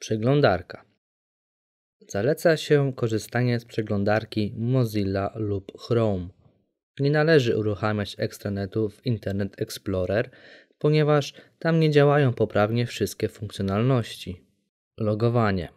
Przeglądarka. Zaleca się korzystanie z przeglądarki Mozilla lub Chrome. Nie należy uruchamiać Extranetu w Internet Explorer, ponieważ tam nie działają poprawnie wszystkie funkcjonalności. Logowanie.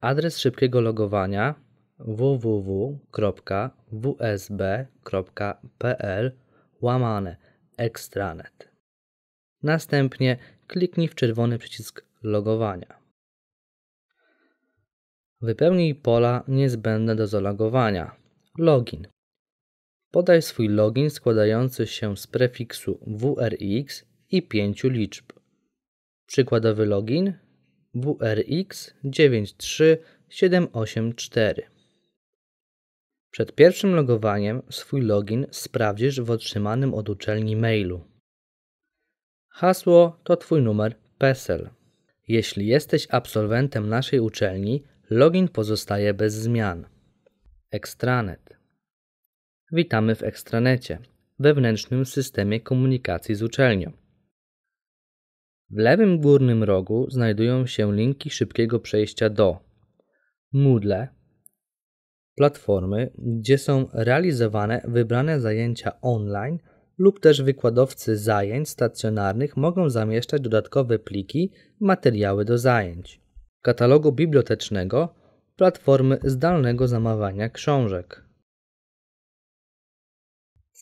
Adres szybkiego logowania www.wsb.pl/extranet. Następnie kliknij w czerwony przycisk logowania. Wypełnij pola niezbędne do zalogowania. Login. Podaj swój login składający się z prefiksu WRX i 5 liczb. Przykładowy login WRX 93784. Przed pierwszym logowaniem swój login sprawdzisz w otrzymanym od uczelni mailu. Hasło to Twój numer PESEL. Jeśli jesteś absolwentem naszej uczelni, login pozostaje bez zmian. Extranet. Witamy w Extranecie, wewnętrznym systemie komunikacji z uczelnią. W lewym górnym rogu znajdują się linki szybkiego przejścia do Moodle, platformy, gdzie są realizowane wybrane zajęcia online lub też wykładowcy zajęć stacjonarnych mogą zamieszczać dodatkowe pliki, materiały do zajęć. Katalogu bibliotecznego, platformy zdalnego zamawiania książek.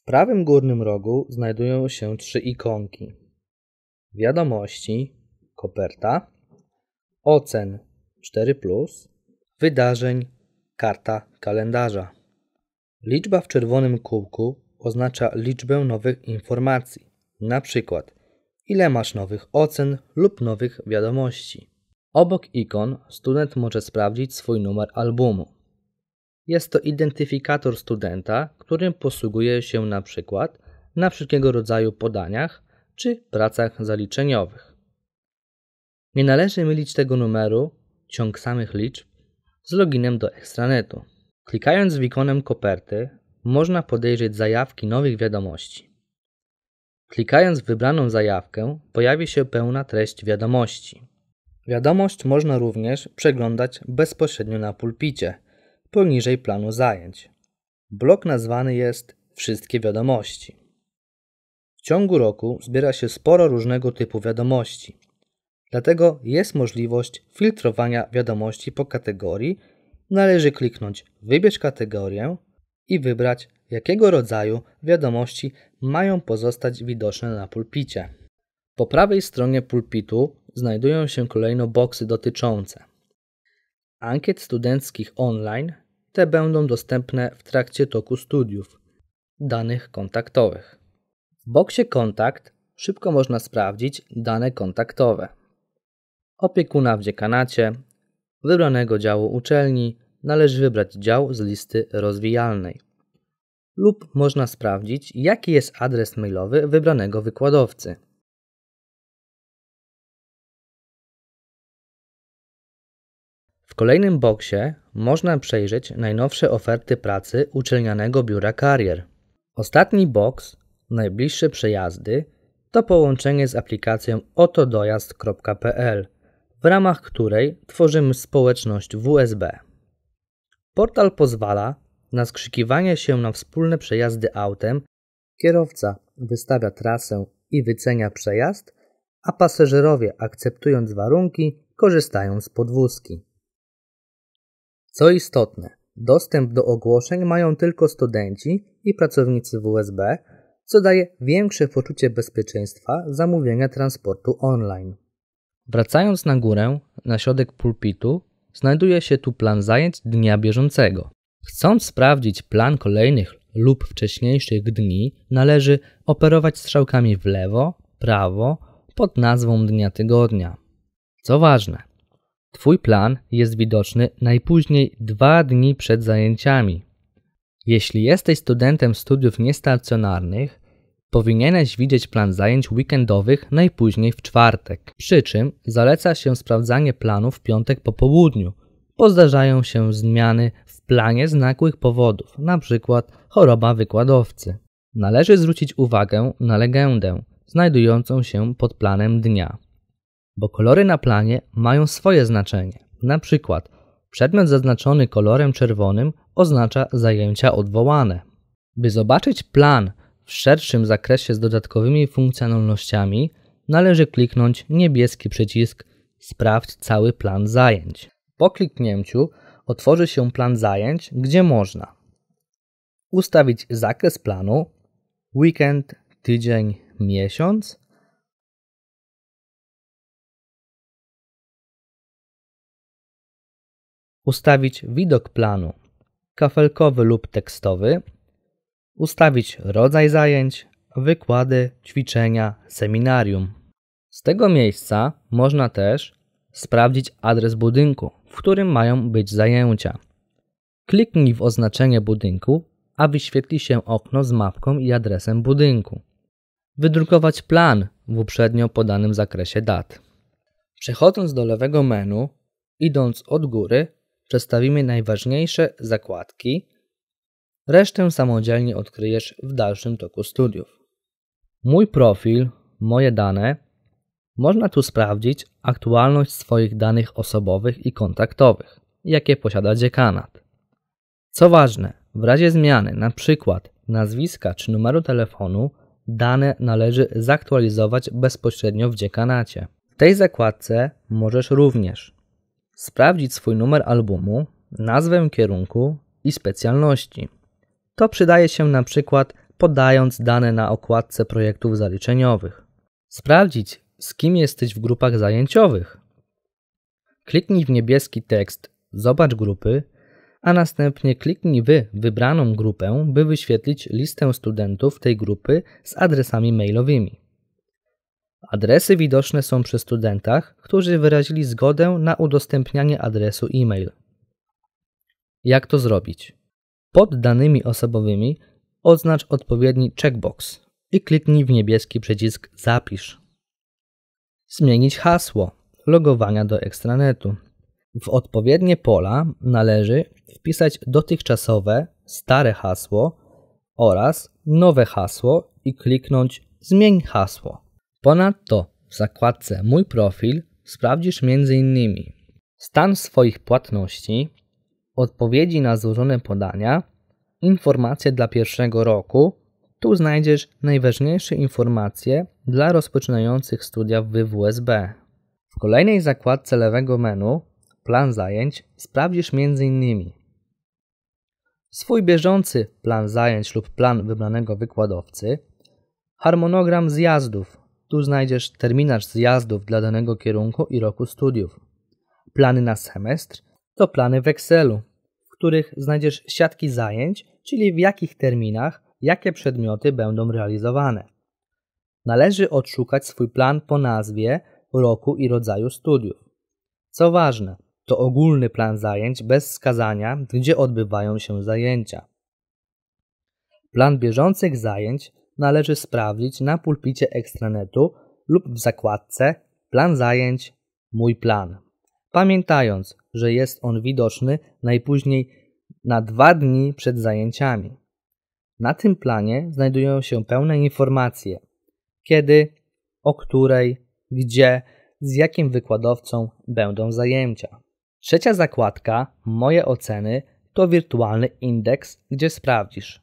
W prawym górnym rogu znajdują się 3 ikonki. Wiadomości, koperta, ocen 4+, wydarzeń, karta kalendarza. Liczba w czerwonym kółku oznacza liczbę nowych informacji, np. ile masz nowych ocen lub nowych wiadomości. Obok ikon student może sprawdzić swój numer albumu. Jest to identyfikator studenta, którym posługuje się np. na wszelkiego rodzaju podaniach czy pracach zaliczeniowych. Nie należy mylić tego numeru, ciąg samych liczb, z loginem do Extranetu. Klikając w ikonę koperty można podejrzeć zajawki nowych wiadomości. Klikając w wybraną zajawkę pojawi się pełna treść wiadomości. Wiadomość można również przeglądać bezpośrednio na pulpicie, poniżej planu zajęć. Blok nazwany jest Wszystkie wiadomości. W ciągu roku zbiera się sporo różnego typu wiadomości. Dlatego jest możliwość filtrowania wiadomości po kategorii. Należy kliknąć Wybierz kategorię i wybrać, jakiego rodzaju wiadomości mają pozostać widoczne na pulpicie. Po prawej stronie pulpitu znajdują się kolejno boksy dotyczące ankiet studenckich online, te będą dostępne w trakcie toku studiów, danych kontaktowych. W boksie Kontakt szybko można sprawdzić dane kontaktowe. Opiekuna w dziekanacie, wybranego działu uczelni należy wybrać dział z listy rozwijalnej lub można sprawdzić, jaki jest adres mailowy wybranego wykładowcy. W kolejnym boksie można przejrzeć najnowsze oferty pracy uczelnianego biura karier. Ostatni boks, najbliższe przejazdy, to połączenie z aplikacją otodojazd.pl, w ramach której tworzymy społeczność WSB. Portal pozwala na skrzykiwanie się na wspólne przejazdy autem. Kierowca wystawia trasę i wycenia przejazd, a pasażerowie, akceptując warunki, korzystają z podwózki. Co istotne, dostęp do ogłoszeń mają tylko studenci i pracownicy WSB, co daje większe poczucie bezpieczeństwa zamówienia transportu online. Wracając na górę, na środek pulpitu, znajduje się tu plan zajęć dnia bieżącego. Chcąc sprawdzić plan kolejnych lub wcześniejszych dni, należy operować strzałkami w lewo, prawo, pod nazwą dnia tygodnia. Co ważne, Twój plan jest widoczny najpóźniej 2 dni przed zajęciami. Jeśli jesteś studentem studiów niestacjonarnych, powinieneś widzieć plan zajęć weekendowych najpóźniej w czwartek, przy czym zaleca się sprawdzanie planu w piątek po południu, bo zdarzają się zmiany w planie z nagłych powodów, np. choroba wykładowcy. Należy zwrócić uwagę na legendę znajdującą się pod planem dnia, bo kolory na planie mają swoje znaczenie. Na przykład przedmiot zaznaczony kolorem czerwonym oznacza zajęcia odwołane. By zobaczyć plan w szerszym zakresie z dodatkowymi funkcjonalnościami, należy kliknąć niebieski przycisk Sprawdź cały plan zajęć. Po kliknięciu otworzy się plan zajęć, gdzie można ustawić zakres planu, weekend, tydzień, miesiąc, ustawić widok planu kafelkowy lub tekstowy, ustawić rodzaj zajęć, wykłady, ćwiczenia, seminarium. Z tego miejsca można też sprawdzić adres budynku, w którym mają być zajęcia. Kliknij w oznaczenie budynku, a wyświetli się okno z mapką i adresem budynku. Wydrukować plan w uprzednio podanym zakresie dat. Przechodząc do lewego menu, idąc od góry, przestawimy najważniejsze zakładki. Resztę samodzielnie odkryjesz w dalszym toku studiów. Mój profil, moje dane. Można tu sprawdzić aktualność swoich danych osobowych i kontaktowych, jakie posiada dziekanat. Co ważne, w razie zmiany np. nazwiska czy numeru telefonu, dane należy zaktualizować bezpośrednio w dziekanacie. W tej zakładce możesz również sprawdzić swój numer albumu, nazwę kierunku i specjalności. To przydaje się np. podając dane na okładce projektów zaliczeniowych. Sprawdzić, z kim jesteś w grupach zajęciowych. Kliknij w niebieski tekst Zobacz grupy, a następnie kliknij w wybraną grupę, by wyświetlić listę studentów tej grupy z adresami mailowymi. Adresy widoczne są przy studentach, którzy wyrazili zgodę na udostępnianie adresu e-mail. Jak to zrobić? Pod danymi osobowymi oznacz odpowiedni checkbox i kliknij w niebieski przycisk Zapisz. Zmienić hasło logowania do Extranetu. W odpowiednie pola należy wpisać dotychczasowe, stare hasło oraz nowe hasło i kliknąć Zmień hasło. Ponadto w zakładce Mój profil sprawdzisz m.in. stan swoich płatności, odpowiedzi na złożone podania, informacje dla pierwszego roku. Tu znajdziesz najważniejsze informacje dla rozpoczynających studia w WSB. W kolejnej zakładce lewego menu Plan zajęć sprawdzisz m.in. swój bieżący plan zajęć lub plan wybranego wykładowcy, harmonogram zjazdów. Tu znajdziesz terminarz zjazdów dla danego kierunku i roku studiów. Plany na semestr to plany w Excelu, w których znajdziesz siatki zajęć, czyli w jakich terminach, jakie przedmioty będą realizowane. Należy odszukać swój plan po nazwie, roku i rodzaju studiów. Co ważne, to ogólny plan zajęć bez wskazania, gdzie odbywają się zajęcia. Plan bieżących zajęć należy sprawdzić na pulpicie Extranetu lub w zakładce Plan zajęć, mój plan. Pamiętając, że jest on widoczny najpóźniej na 2 dni przed zajęciami. Na tym planie znajdują się pełne informacje. Kiedy, o której, gdzie, z jakim wykładowcą będą zajęcia. Trzecia zakładka Moje oceny to wirtualny indeks, gdzie sprawdzisz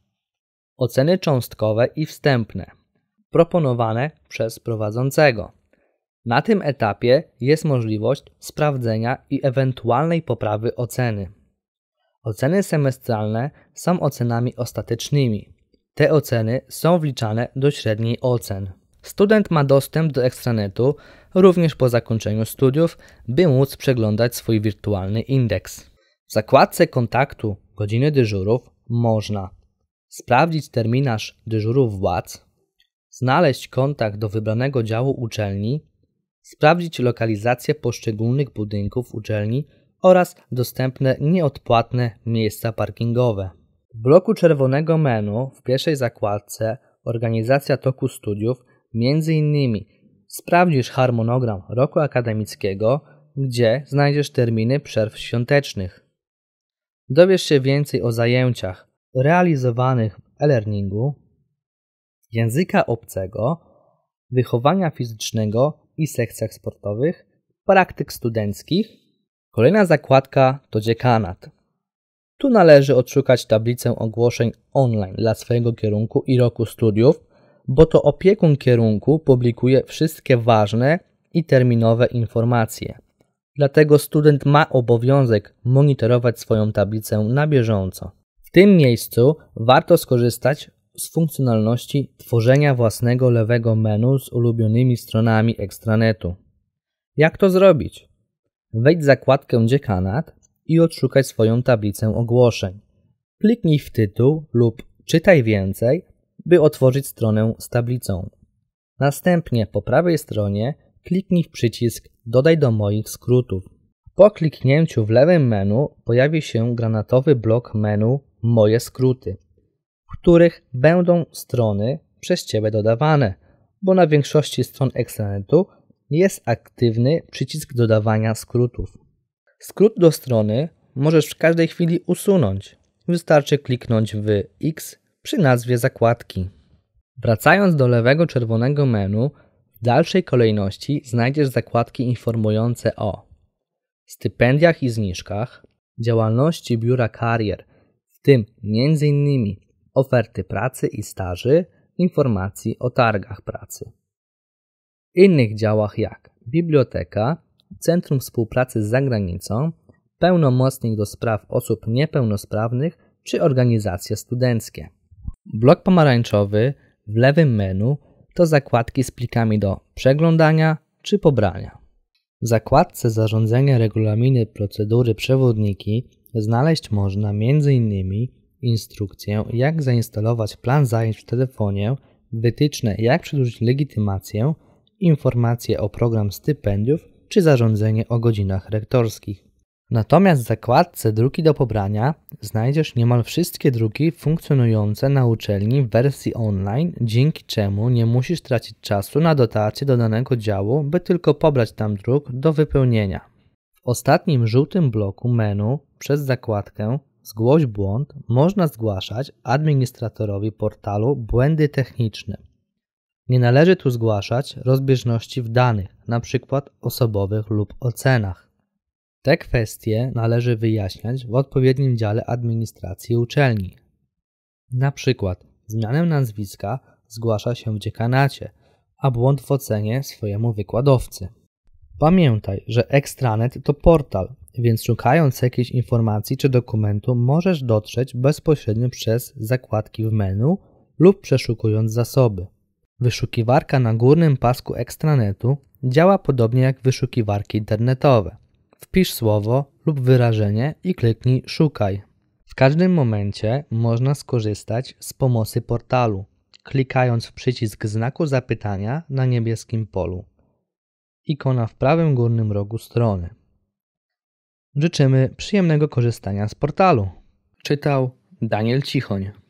oceny cząstkowe i wstępne, proponowane przez prowadzącego. Na tym etapie jest możliwość sprawdzenia i ewentualnej poprawy oceny. Oceny semestralne są ocenami ostatecznymi. Te oceny są wliczane do średniej ocen. Student ma dostęp do Extranetu również po zakończeniu studiów, by móc przeglądać swój wirtualny indeks. W zakładce kontaktu godziny dyżurów można sprawdzić terminarz dyżurów władz, znaleźć kontakt do wybranego działu uczelni, sprawdzić lokalizację poszczególnych budynków uczelni oraz dostępne nieodpłatne miejsca parkingowe. W bloku czerwonego menu w pierwszej zakładce Organizacja toku studiów m.in. sprawdzisz harmonogram roku akademickiego, gdzie znajdziesz terminy przerw świątecznych. Dowiesz się więcej o zajęciach realizowanych w e-learningu, języka obcego, wychowania fizycznego i sekcjach sportowych, praktyk studenckich. Kolejna zakładka to dziekanat. Tu należy odszukać tablicę ogłoszeń online dla swojego kierunku i roku studiów, bo to opiekun kierunku publikuje wszystkie ważne i terminowe informacje. Dlatego student ma obowiązek monitorować swoją tablicę na bieżąco. W tym miejscu warto skorzystać z funkcjonalności tworzenia własnego lewego menu z ulubionymi stronami Extranetu. Jak to zrobić? Wejdź w zakładkę dziekanat i odszukaj swoją tablicę ogłoszeń. Kliknij w tytuł lub czytaj więcej, by otworzyć stronę z tablicą. Następnie po prawej stronie kliknij w przycisk Dodaj do moich skrótów. Po kliknięciu w lewym menu pojawi się granatowy blok menu Moje skróty, w których będą strony przez Ciebie dodawane, bo na większości stron Extranetu jest aktywny przycisk dodawania skrótów. Skrót do strony możesz w każdej chwili usunąć. Wystarczy kliknąć w X przy nazwie zakładki. Wracając do lewego czerwonego menu, w dalszej kolejności znajdziesz zakładki informujące o stypendiach i zniżkach, działalności biura karier, w tym m.in. oferty pracy i staży, informacji o targach pracy. W innych działach jak biblioteka, Centrum Współpracy z Zagranicą, Pełnomocnik do spraw osób niepełnosprawnych czy organizacje studenckie. Blok pomarańczowy w lewym menu to zakładki z plikami do przeglądania czy pobrania. W zakładce Zarządzania Regulaminy Procedury Przewodniki znaleźć można m.in. instrukcję, jak zainstalować plan zajęć w telefonie, wytyczne, jak przedłużyć legitymację, informacje o program stypendiów czy zarządzenie o godzinach rektorskich. Natomiast w zakładce Druki do pobrania znajdziesz niemal wszystkie druki funkcjonujące na uczelni w wersji online, dzięki czemu nie musisz tracić czasu na dotarcie do danego działu, by tylko pobrać tam druk do wypełnienia. W ostatnim żółtym bloku menu przez zakładkę Zgłoś błąd można zgłaszać administratorowi portalu błędy techniczne. Nie należy tu zgłaszać rozbieżności w danych, np. osobowych lub ocenach. Te kwestie należy wyjaśniać w odpowiednim dziale administracji uczelni. Na przykład zmianę nazwiska zgłasza się w dziekanacie, a błąd w ocenie swojemu wykładowcy. Pamiętaj, że Extranet to portal, więc szukając jakiejś informacji czy dokumentu możesz dotrzeć bezpośrednio przez zakładki w menu lub przeszukując zasoby. Wyszukiwarka na górnym pasku Extranetu działa podobnie jak wyszukiwarki internetowe. Wpisz słowo lub wyrażenie i kliknij Szukaj. W każdym momencie można skorzystać z pomocy portalu, klikając w przycisk znaku zapytania na niebieskim polu. Ikona w prawym górnym rogu strony. Życzymy przyjemnego korzystania z portalu. Czytał Daniel Cichoń.